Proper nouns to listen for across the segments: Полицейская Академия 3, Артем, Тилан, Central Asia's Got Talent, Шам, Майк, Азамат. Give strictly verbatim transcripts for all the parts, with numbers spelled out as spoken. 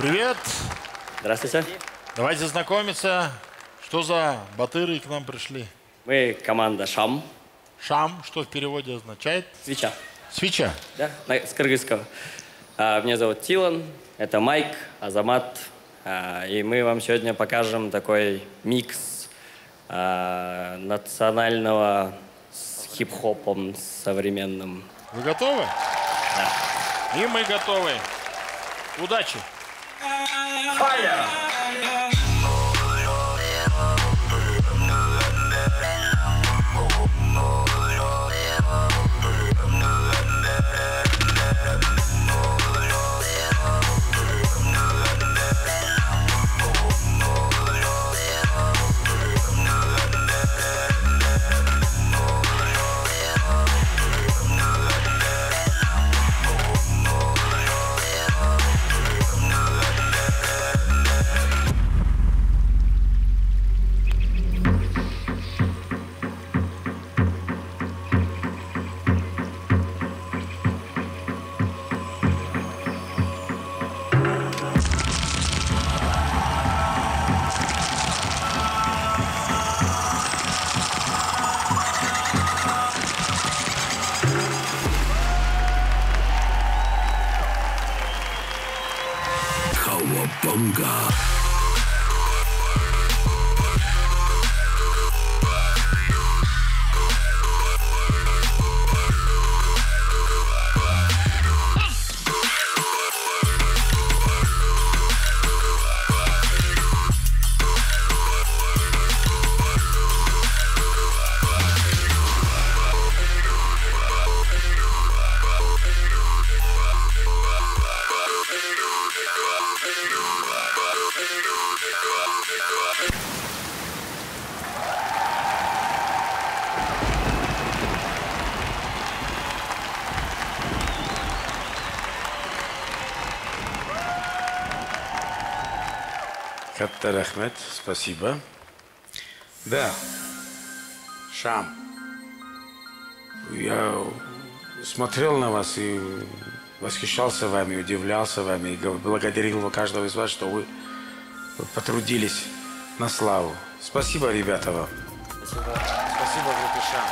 Привет. Здравствуйте. Давайте знакомиться. Что за батыры к нам пришли? Мы команда Шам. Шам, что в переводе означает? Свеча. Свеча? Да, с кыргызского. Меня зовут Тилан, это Майк, Азамат. И мы вам сегодня покажем такой микс национального с хип-хопом современным. Вы готовы? Да. И мы готовы. Удачи! Fire! Bunga. Катта рахмет, спасибо. Да, Шам, я смотрел на вас и восхищался вами, удивлялся вами, и благодарил каждого из вас, что вы потрудились на славу. Спасибо, ребята, вам. Спасибо, спасибо, группе Шам.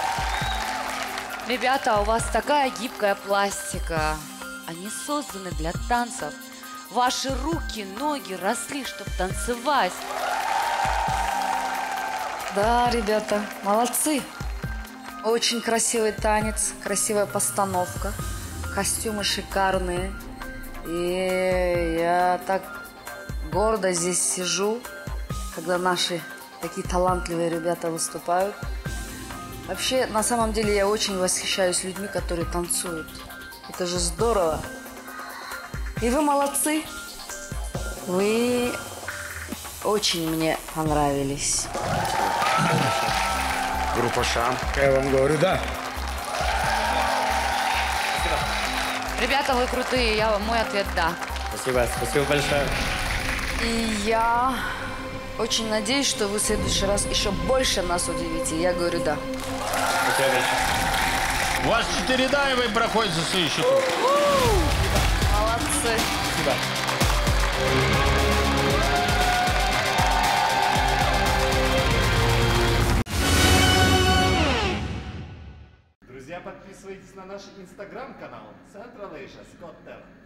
Ребята, у вас такая гибкая пластика. Они созданы для танцев. Ваши руки, ноги росли, чтобы танцевать. Да, ребята, молодцы. Очень красивый танец, красивая постановка. Костюмы шикарные. И я так гордо здесь сижу, когда наши такие талантливые ребята выступают. Вообще, на самом деле, я очень восхищаюсь людьми, которые танцуют. Это же здорово. И вы молодцы. Вы очень мне понравились. Группа Шам. Я вам говорю, да. Спасибо. Ребята, вы крутые. Я, мой ответ – да. Спасибо. Спасибо большое. И я очень надеюсь, что вы в следующий раз еще больше нас удивите. Я говорю, да. Спасибо большое. У вас четыре «да», и вы проходите все еще тут. Спасибо. Друзья, подписывайтесь на наш инстаграм-канал Central Asia's Got Talent.